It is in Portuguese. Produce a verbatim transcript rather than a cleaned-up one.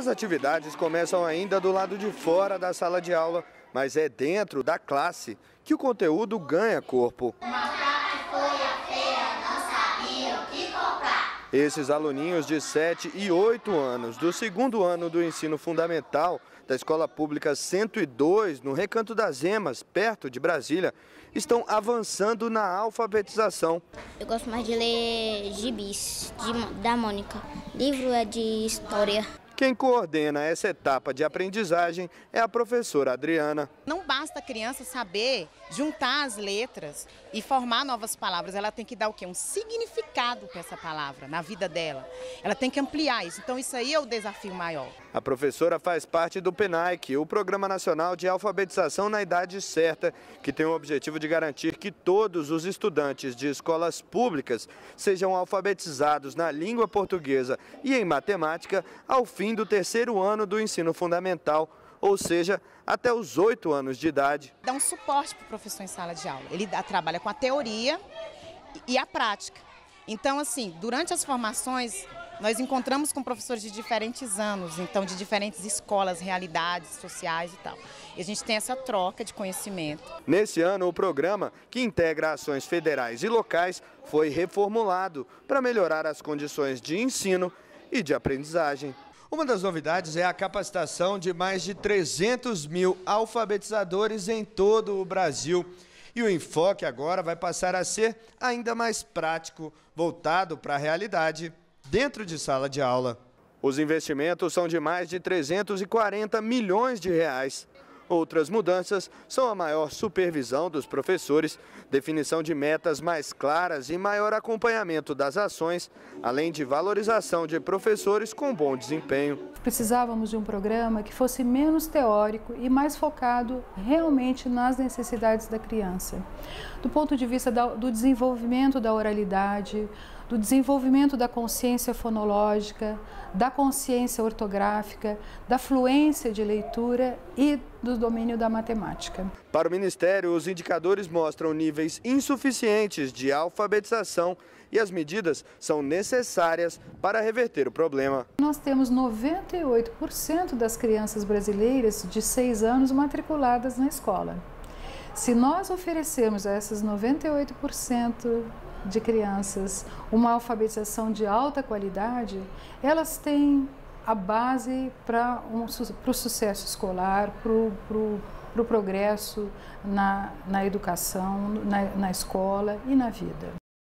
As atividades começam ainda do lado de fora da sala de aula, mas é dentro da classe que o conteúdo ganha corpo. Esses aluninhos de sete e oito anos do segundo ano do ensino fundamental da Escola Pública cento e dois, no Recanto das Emas, perto de Brasília, estão avançando na alfabetização. Eu gosto mais de ler gibis, de, da Mônica. Livro é de história. Quem coordena essa etapa de aprendizagem é a professora Adriana. Não basta a criança saber juntar as letras e formar novas palavras, ela tem que dar o quê? Um significado para essa palavra na vida dela. Ela tem que ampliar isso, então isso aí é o desafio maior. A professora faz parte do P N A I C, o Programa Nacional de Alfabetização na Idade Certa, que tem o objetivo de garantir que todos os estudantes de escolas públicas sejam alfabetizados na língua portuguesa e em matemática ao fim do terceiro ano do ensino fundamental, ou seja, até os oito anos de idade. Dá um suporte para o professor em sala de aula, ele dá, trabalha com a teoria e a prática. Então, assim, durante as formações, nós encontramos com professores de diferentes anos, então de diferentes escolas, realidades sociais e tal. E a gente tem essa troca de conhecimento. Nesse ano, o programa, que integra ações federais e locais, foi reformulado para melhorar as condições de ensino e de aprendizagem. Uma das novidades é a capacitação de mais de trezentos mil alfabetizadores em todo o Brasil. E o enfoque agora vai passar a ser ainda mais prático, voltado para a realidade, dentro de sala de aula. Os investimentos são de mais de trezentos e quarenta milhões de reais. Outras mudanças são a maior supervisão dos professores, definição de metas mais claras e maior acompanhamento das ações, além de valorização de professores com bom desempenho. Precisávamos de um programa que fosse menos teórico e mais focado realmente nas necessidades da criança. Do ponto de vista do desenvolvimento da oralidade, do desenvolvimento da consciência fonológica, da consciência ortográfica, da fluência de leitura e do domínio da matemática. Para o Ministério, os indicadores mostram níveis insuficientes de alfabetização e as medidas são necessárias para reverter o problema. Nós temos noventa e oito por cento das crianças brasileiras de seis anos matriculadas na escola. Se nós oferecermos a essas noventa e oito por cento de crianças uma alfabetização de alta qualidade, elas têm a base para um, para o sucesso escolar, para o, para o, para o progresso na, na educação, na, na escola e na vida.